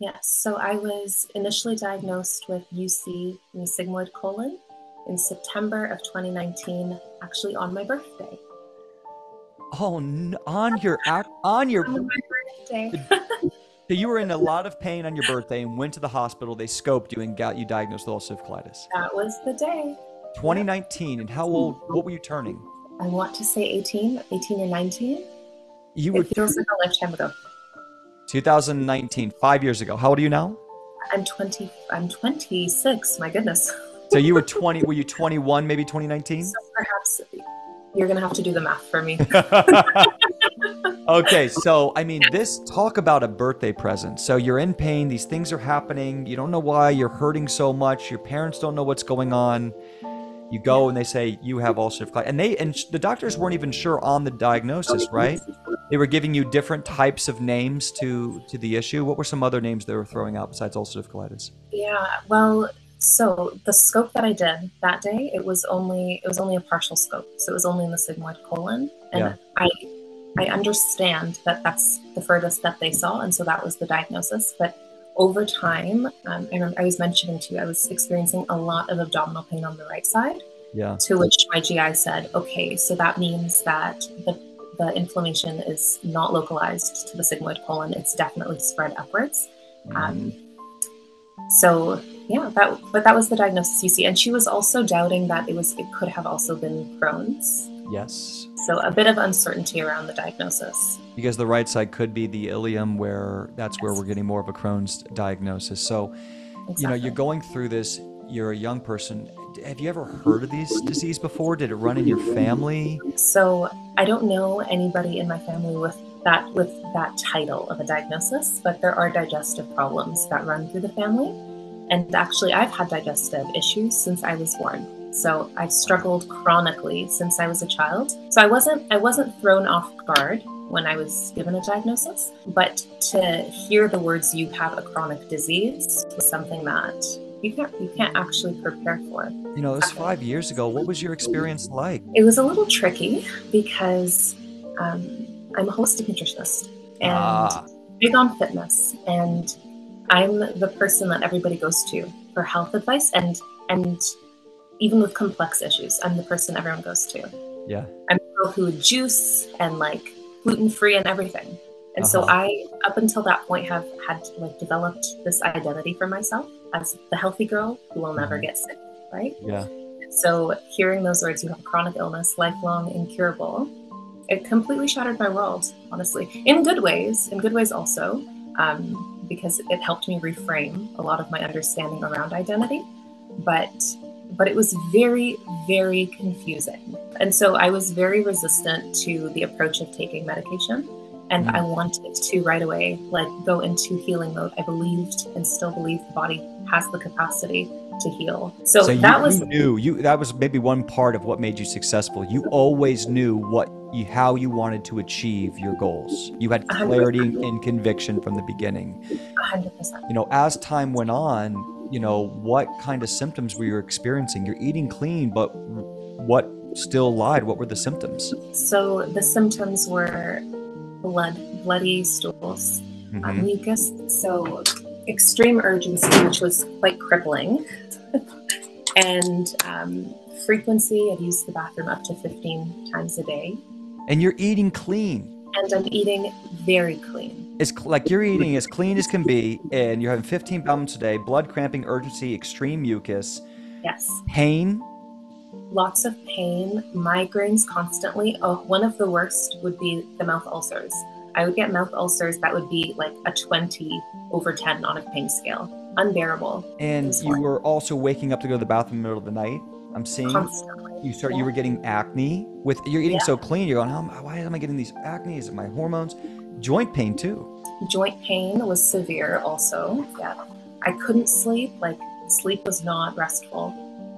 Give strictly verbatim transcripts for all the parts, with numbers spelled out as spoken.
Yes, so I was initially diagnosed with U C, musigmoid colon, in September of twenty nineteen, actually on my birthday. Oh, on your on your on my birthday. So you were in a lot of pain on your birthday and went to the hospital. They scoped you and got you diagnosed with ulcerative colitis. That was the day. twenty nineteen. And how old, what were you turning? I want to say eighteen, eighteen and nineteen. You would, it feels like a lifetime ago. twenty nineteen, five years ago. How old are you now? I'm twenty. I'm twenty-six. My goodness. So you were twenty. Were you twenty-one, maybe twenty nineteen? So perhaps you're going to have to do the math for me. Okay. So, I mean, this, talk about a birthday present. So you're in pain. These things are happening. You don't know why you're hurting so much. Your parents don't know what's going on. You go yeah. and they say, you have ulcerative colitis. And they, and the doctors weren't even sure on the diagnosis, right? They were giving you different types of names to, to the issue. What were some other names they were throwing out besides ulcerative colitis? Yeah. Well, so the scope that I did that day, it was only, it was only a partial scope. So it was only in the sigmoid colon. And yeah. I, I understand that that's the furthest that they saw. And so that was the diagnosis. But over time, um, I remember I was mentioning to you, I was experiencing a lot of abdominal pain on the right side, yeah. to which my G I said, okay, so that means that the, the inflammation is not localized to the sigmoid colon. It's definitely spread upwards. Mm. Um, so yeah, that, but that was the diagnosis, you see. And she was also doubting that it was, it could have also been Crohn's. Yes. So a bit of uncertainty around the diagnosis. Because the right side could be the ileum, where that's yes. where we're getting more of a Crohn's diagnosis. So, exactly. you know, you're going through this, you're a young person. Have you ever heard of this disease before? Did it run in your family? So I don't know anybody in my family with that, with that title of a diagnosis, but there are digestive problems that run through the family. And actually I've had digestive issues since I was born. So I've struggled chronically since I was a child. So I wasn't I wasn't thrown off guard when I was given a diagnosis, but to hear the words, you have a chronic disease, was something that you can't you can't actually prepare for. You know, it was five years ago. What was your experience like? It was a little tricky because um, I'm a holistic nutritionist and ah. big on fitness, and I'm the person that everybody goes to for health advice, and and. Even with complex issues, I'm the person everyone goes to. Yeah. I'm the girl who would juice and like gluten-free and everything. And uh-huh. so I, up until that point, have had like developed this identity for myself as the healthy girl who will never get sick, right? Yeah. So hearing those words, you have a chronic illness, lifelong, incurable, it completely shattered my world, honestly. In good ways, in good ways also, um, because it helped me reframe a lot of my understanding around identity. But but it was very, very confusing. And so I was very resistant to the approach of taking medication. And mm. I wanted to right away, like go into healing mode. I believed and still believe the body has the capacity to heal. So, so that you, was- you knew, you, that was maybe one part of what made you successful. You always knew what you, how you wanted to achieve your goals. You had clarity one hundred percent. And conviction from the beginning. one hundred percent. You know, as time went on, you know, what kind of symptoms were you experiencing? You're eating clean, but what still lied? What were the symptoms? So the symptoms were blood, bloody stools, mm-hmm. uh, mucus. So extreme urgency, which was quite crippling. and um, frequency, I've used the bathroom up to fifteen times a day. And you're eating clean. And I'm eating very clean. It's like you're eating as clean as can be, and you're having fifteen pounds a day, blood cramping, urgency, extreme mucus. Yes. Pain. Lots of pain, migraines constantly. Oh, one of the worst would be the mouth ulcers. I would get mouth ulcers that would be like a twenty over ten on a pain scale. Unbearable. And you were also waking up to go to the bathroom in the middle of the night. I'm seeing constantly. You start. Yeah. You were getting acne with. You're eating yeah. so clean. You're going. Oh, why am I getting these acne? Is it my hormones? Joint pain too. Joint pain was severe. Also, yeah. I couldn't sleep. Like sleep was not restful.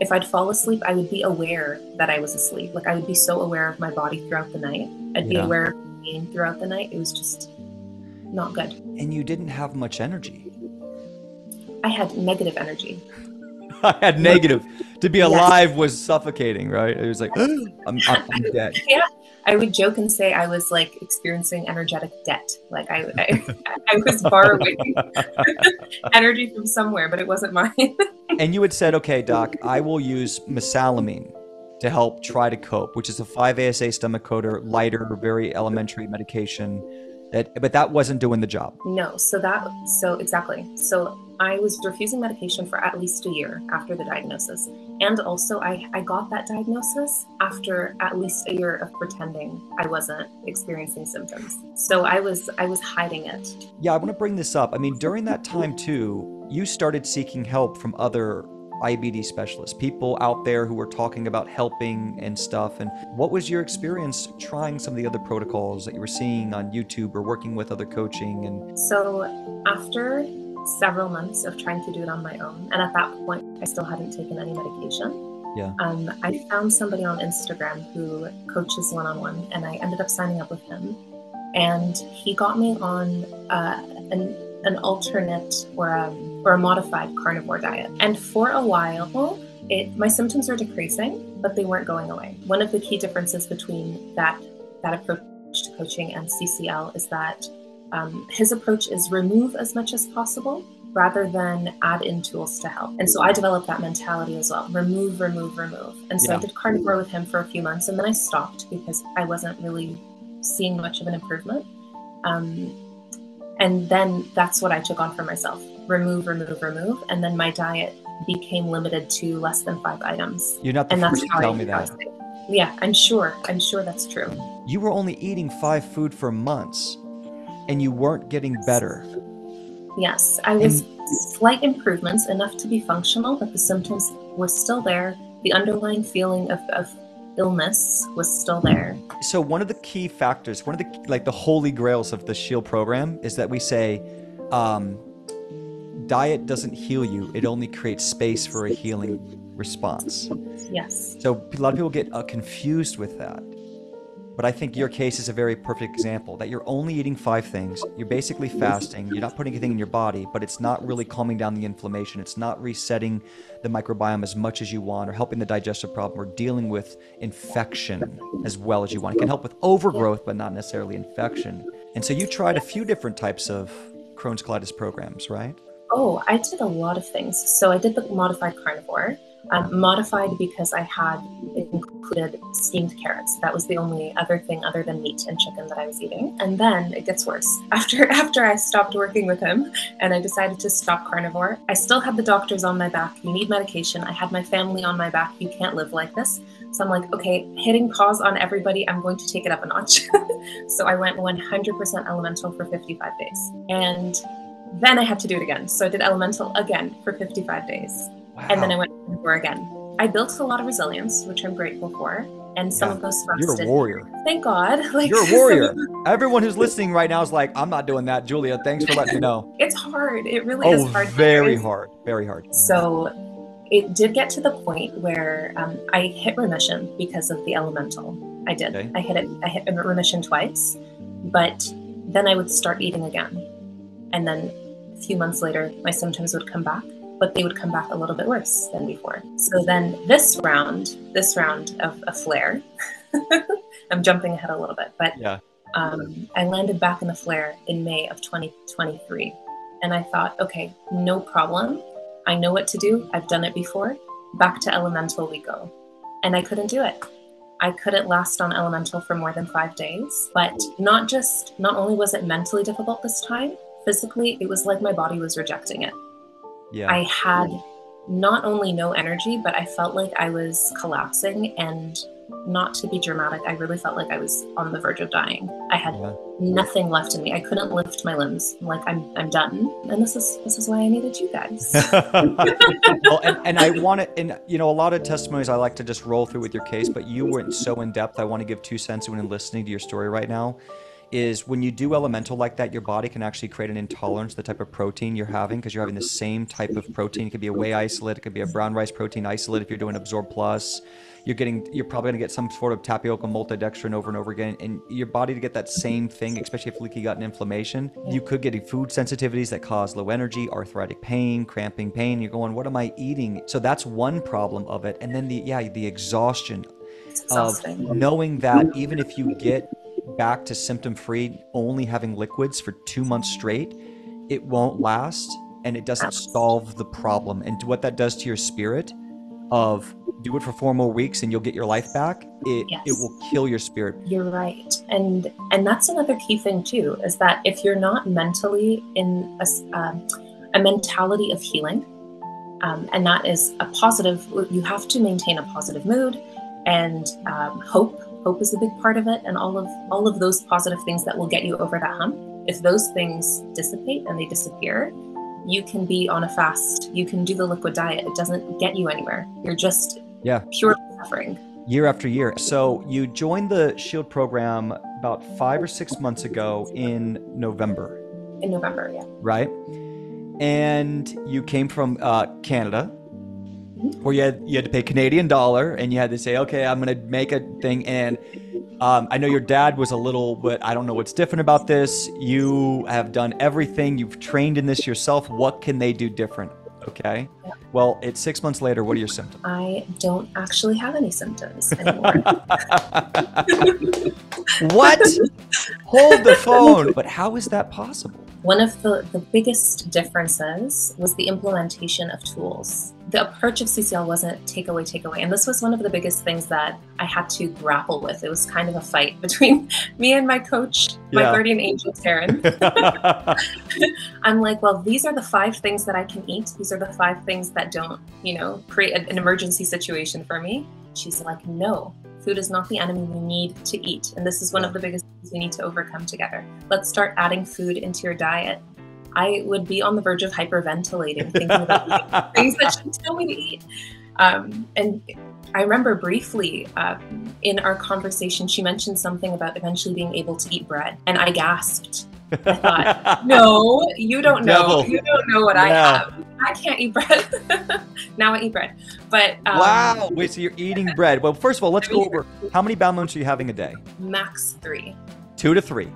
If I'd fall asleep, I would be aware that I was asleep. Like I would be so aware of my body throughout the night. I'd be yeah. aware of pain throughout the night. It was just not good. And you didn't have much energy. I had negative energy. I had negative. To be alive yes. was suffocating, right? It was like, I'm, I'm, I'm dead. Yeah. I would joke and say I was like experiencing energetic debt. Like I, I, I was borrowing energy from somewhere, but it wasn't mine. And you had said, okay, doc, I will use mesalamine to help try to cope, which is a five A S A stomach coder, lighter, very elementary medication. That, but that wasn't doing the job. No, so that, so exactly. So I was refusing medication for at least a year after the diagnosis. And also I, I got that diagnosis after at least a year of pretending I wasn't experiencing symptoms. So I was, I was hiding it. Yeah, I want to bring this up. I mean, during that time too, you started seeking help from other I B D specialists, people out there who were talking about helping and stuff. And what was your experience trying some of the other protocols that you were seeing on YouTube or working with other coaching? And so after several months of trying to do it on my own, and at that point, I still hadn't taken any medication. Yeah. Um, I found somebody on Instagram who coaches one-on-one, and I ended up signing up with him. And he got me on uh, an an alternate or a, or a modified carnivore diet. And for a while, it, my symptoms were decreasing, but they weren't going away. One of the key differences between that, that approach to coaching and C C L is that um, his approach is remove as much as possible rather than add in tools to help. And so I developed that mentality as well, remove, remove, remove. And so yeah. I did carnivore with him for a few months and then I stopped because I wasn't really seeing much of an improvement. Um, And then that's what I took on for myself, remove, remove, remove. And then my diet became limited to less than five items. You're not the first to tell me that. Yeah, I'm sure. I'm sure that's true. You were only eating five food for months and you weren't getting better. Yes, I was slight improvements, enough to be functional, but the symptoms were still there. The underlying feeling of, of illness was still there. So one of the key factors, one of the like the holy grails of the SHIELD program is that we say um, diet doesn't heal you, it only creates space for a healing response. Yes. So a lot of people get uh, confused with that. But I think your case is a very perfect example that you're only eating five things, you're basically fasting, you're not putting anything in your body, but it's not really calming down the inflammation. It's not resetting the microbiome as much as you want or helping the digestive problem or dealing with infection as well as you want. It can help with overgrowth, but not necessarily infection. And so you tried a few different types of Crohn's colitis programs, right? Oh, I did a lot of things. So I did the modified carnivore. Um, modified because I had included steamed carrots. That was the only other thing other than meat and chicken that I was eating. And then it gets worse. After after I stopped working with him and I decided to stop carnivore, I still had the doctors on my back. You need medication. I had my family on my back. You can't live like this. So I'm like, okay, hitting pause on everybody. I'm going to take it up a notch. So I went one hundred percent elemental for fifty-five days. And then I had to do it again. So I did elemental again for fifty-five days. Wow. And then I went carnivore again. I built a lot of resilience, which I'm grateful for. And some yeah. of those spots You're a warrior. Thank God. Like, You're a warrior. Everyone who's listening right now is like, I'm not doing that, Julia. Thanks for letting me know. It's hard. It really oh, is hard. Very hard. Very hard. So it did get to the point where um, I hit remission because of the elemental. I did. Okay. I hit it. I hit remission twice, but then I would start eating again. And then a few months later, my symptoms would come back. But they would come back a little bit worse than before. So then this round, this round of a flare, I'm jumping ahead a little bit, but yeah. um, I landed back in a flare in May of twenty twenty-three. And I thought, okay, no problem. I know what to do. I've done it before. Back to elemental we go. And I couldn't do it. I couldn't last on elemental for more than five days, but not just, not only was it mentally difficult this time, physically, it was like my body was rejecting it. Yeah. I had not only no energy, but I felt like I was collapsing, and not to be dramatic, I really felt like I was on the verge of dying. I had yeah. nothing left in me. I couldn't lift my limbs. I'm like, I'm, I'm done. And this is, this is why I needed you guys. Well, and, and I want to, and you know, a lot of testimonies I like to just roll through with your case, but you weren't so in depth. I want to give two cents when listening to your story right now. is when you do elemental like that, your body can actually create an intolerance to the type of protein you're having, because you're having the same type of protein. It could be a whey isolate, it could be a brown rice protein isolate if you're doing Absorb Plus. You're getting, you're probably gonna get some sort of tapioca maltodextrin over and over again, and your body to get that same thing, especially if leaky gut and inflammation. You could get food sensitivities that cause low energy, arthritic pain, cramping pain. You're going, what am I eating? So that's one problem of it. And then the, yeah, the exhaustion of knowing that even if you get back to symptom-free, only having liquids for two months straight, it won't last and it doesn't solve the problem. And what that does to your spirit of do it for four more weeks and you'll get your life back, it, yes. it will kill your spirit. You're right. And and that's another key thing too, is that if you're not mentally in a, um, a mentality of healing, um, and that is a positive, you have to maintain a positive mood and um, hope. Hope is a big part of it, and all of all of those positive things that will get you over that hump. If those things dissipate and they disappear, you can be on a fast, you can do the liquid diet. It doesn't get you anywhere. You're just yeah. purely suffering. Year after year. So you joined the SHIELD program about five or six months ago in November. In November, yeah. Right? And you came from uh, Canada. Where you had, you had to pay Canadian dollar and you had to say, okay, I'm going to make a thing. And um, I know your dad was a little, but I don't know what's different about this. You have done everything. You've trained in this yourself. What can they do different? Okay. Well, it's six months later. What are your symptoms? I don't actually have any symptoms anymore. What? Hold the phone. But how is that possible? One of the, the biggest differences was the implementation of tools. The approach of C C L wasn't take away, take away. And this was one of the biggest things that I had to grapple with. It was kind of a fight between me and my coach, my yeah. guardian angel, Karen. I'm like, well, these are the five things that I can eat. These are the five things that don't, you know, create an emergency situation for me. She's like, no. Food is not the enemy, we need to eat. And this is one of the biggest things we need to overcome together. Let's start adding food into your diet. I would be on the verge of hyperventilating, thinking about things that she tell me to eat. Um, and I remember briefly uh, in our conversation, she mentioned something about eventually being able to eat bread. And I gasped. I thought, no, you don't know. Devil. You don't know what yeah. I have. I can't eat bread. Now I eat bread. But um, wow. Wait, so you're eating bread. Well, first of all, let's go over how many bowel movements are you having a day? Max three. Two to three.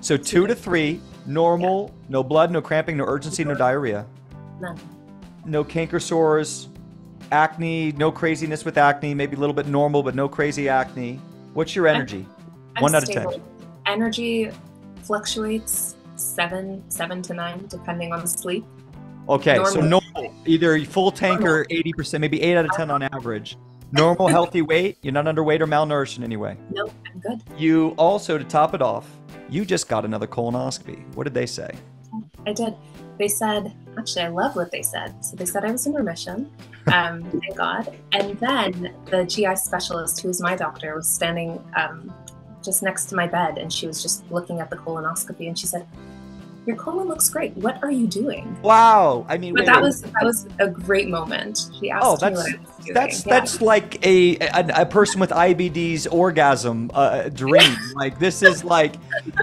So two, two to three, normal, yeah. no blood, no cramping, no urgency, no diarrhea. None. No canker sores, acne, no craziness with acne, maybe a little bit normal, but no crazy acne. What's your energy? I'm, I'm One out stable. of ten. Energy fluctuates seven, seven to nine, depending on the sleep. Okay, normal. So normal, either full tanker, eighty percent, maybe eight out of ten on average. Normal, healthy weight, you're not underweight or malnourished in any way. No, I'm good. You also, to top it off, you just got another colonoscopy. What did they say? I did. They said, actually, I love what they said. So they said I was in remission, um, thank God. And then the G I specialist, who is my doctor, was standing um, just next to my bed, and she was just looking at the colonoscopy, and she said, your colon looks great. What are you doing? Wow. I mean, but wait, that wait. was that was a great moment. She asked oh, that's, me what I was doing. That's, yeah. that's like a, a a person with I B D's orgasm uh, dream. Like, this is like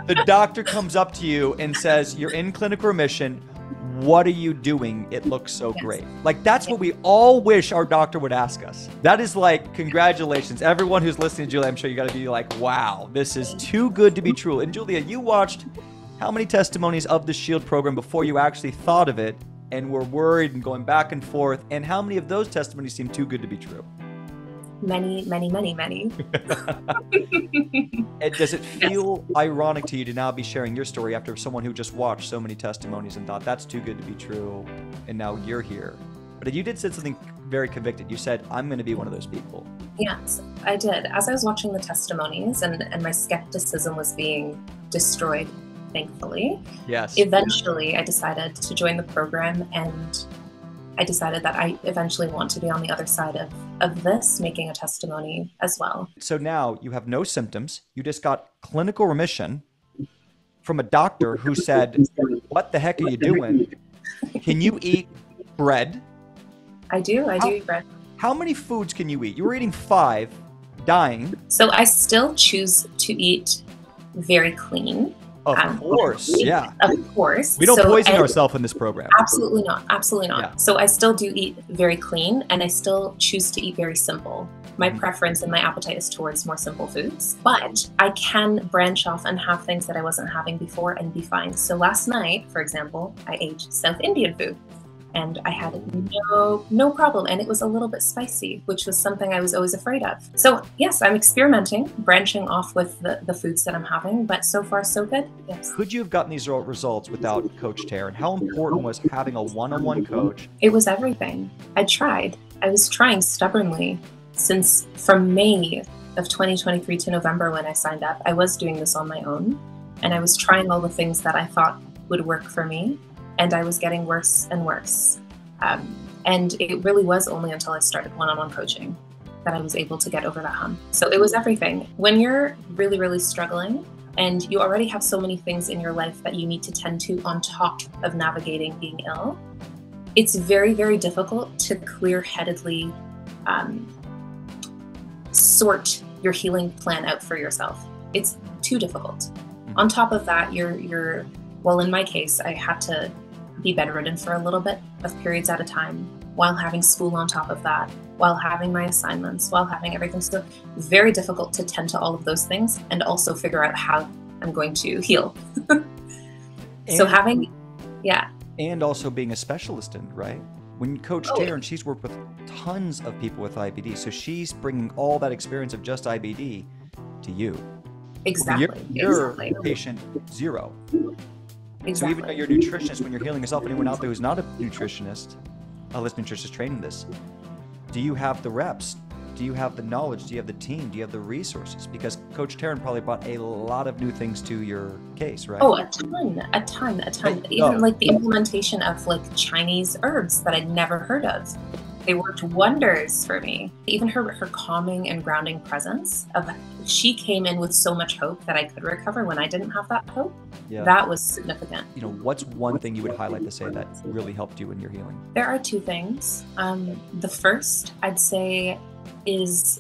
the doctor comes up to you and says, you're in clinical remission. What are you doing? It looks so yes. great. Like, that's yes. what we all wish our doctor would ask us. That is like, congratulations. Everyone who's listening to Julia, I'm sure you got to be like, wow, this is too good to be true. And Julia, you watched... how many testimonies of the SHIELD program before you actually thought of it and were worried and going back and forth? And how many of those testimonies seem too good to be true? Many, many, many, many. And does it feel yes. ironic to you to now be sharing your story after someone who just watched so many testimonies and thought that's too good to be true, and now you're here? But you did say something very convicted. You said, I'm going to be one of those people. Yes, I did. As I was watching the testimonies and, and my skepticism was being destroyed, thankfully. Yes. Eventually, I decided to join the program, and I decided that I eventually want to be on the other side of, of this, making a testimony as well. So now you have no symptoms. You just got clinical remission from a doctor who said, what the heck are you doing? Can you eat bread? I do. I do how, eat bread. How many foods can you eat? You were eating five, dying. So I still choose to eat very clean. Of um, course, clean. yeah. Of course. We don't so poison ourselves in this program. Absolutely not, absolutely not. Yeah. So I still do eat very clean, and I still choose to eat very simple. My mm-hmm. preference and my appetite is towards more simple foods, but I can branch off and have things that I wasn't having before and be fine. So last night, for example, I ate South Indian food. And I had no no problem, and it was a little bit spicy, which was something I was always afraid of. So yes, I'm experimenting, branching off with the, the foods that I'm having, but so far so good. Yes. Could you have gotten these results without Coach Taryn? How important was having a one-on-one coach? It was everything. I tried. I was trying stubbornly since from May of twenty twenty-three to November when I signed up. I was doing this on my own, and I was trying all the things that I thought would work for me. And I was getting worse and worse. Um, and it really was only until I started one-on-one coaching that I was able to get over that hump. So it was everything. When you're really, really struggling and you already have so many things in your life that you need to tend to on top of navigating being ill, it's very, very difficult to clear-headedly um, sort your healing plan out for yourself. It's too difficult. On top of that, you're, you're well, in my case, I had to be bedridden for a little bit of periods at a time while having school on top of that, while having my assignments, while having everything. So very difficult to tend to all of those things and also figure out how I'm going to heal. and, so having, yeah. And also being a specialist in, right? When Coach oh. Taryn, she's worked with tons of people with I B D. So she's bringing all that experience of just I B D to you. Exactly. You're, you're exactly. patient zero. Exactly. So even though you're a nutritionist, when you're healing yourself, anyone out there who's not a nutritionist, unless nutritionists trained in this, do you have the reps? Do you have the knowledge? Do you have the team? Do you have the resources? Because Coach Taryn probably brought a lot of new things to your case, right? Oh, a ton, a ton, a ton. Even oh. like the implementation of like Chinese herbs that I'd never heard of. They worked wonders for me. Even her, her calming and grounding presence of, she came in with so much hope that I could recover when I didn't have that hope. Yeah. That was significant. You know, what's one thing you would highlight to say that really helped you in your healing? There are two things. Um, the first I'd say is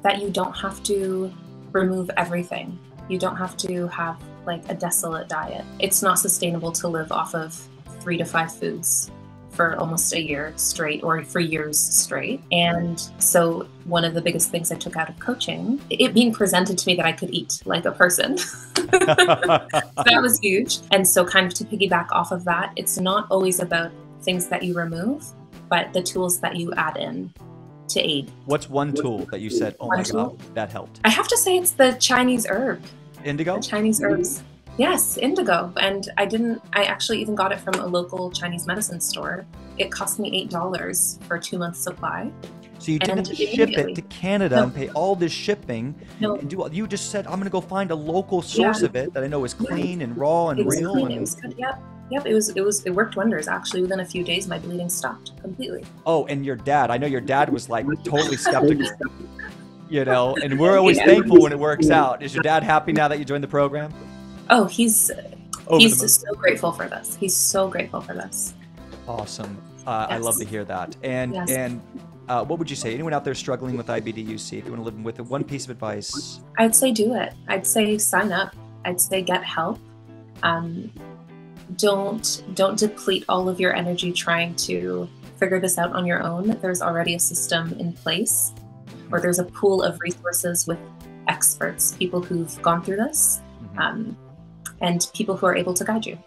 that you don't have to remove everything. You don't have to have like a desolate diet. It's not sustainable to live off of three to five foods for almost a year straight or for years straight. And so one of the biggest things I took out of coaching, it being presented to me that I could eat like a person, that was huge. And so kind of to piggyback off of that, it's not always about things that you remove, but the tools that you add in to aid. What's one tool that you said, oh my God, that helped? I have to say it's the Chinese herb. Indigo? The Chinese herbs. Yes, indigo. And I didn't, I actually even got it from a local Chinese medicine store. It cost me eight dollars for a two month supply. So you didn't ship it to Canada no. and pay all this shipping no. and do all, you just said, I'm going to go find a local source yeah. of it that I know is clean yeah. and raw and it was real. Clean. And it was good. Yep. Yep. It was, it was, it worked wonders. Actually, within a few days, my bleeding stopped completely. Oh, and your dad, I know your dad was like totally skeptical. You know, and we're always yeah. thankful when it works out. Is your dad happy now that you joined the program? Oh, he's Over he's so grateful for this. He's so grateful for this. Awesome. Uh, yes. I love to hear that. And yes. and uh, what would you say? Anyone out there struggling with I B D, U C, if you want to live with it, one piece of advice? I'd say do it. I'd say sign up. I'd say get help. Um, don't don't deplete all of your energy trying to figure this out on your own. There's already a system in place, or there's a pool of resources with experts, people who've gone through this. Mm-hmm. Um, and people who are able to guide you.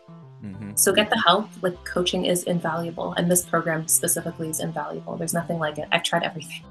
Mm-hmm. So get the help. Like coaching is invaluable, and this program specifically is invaluable. There's nothing like it. I've tried everything.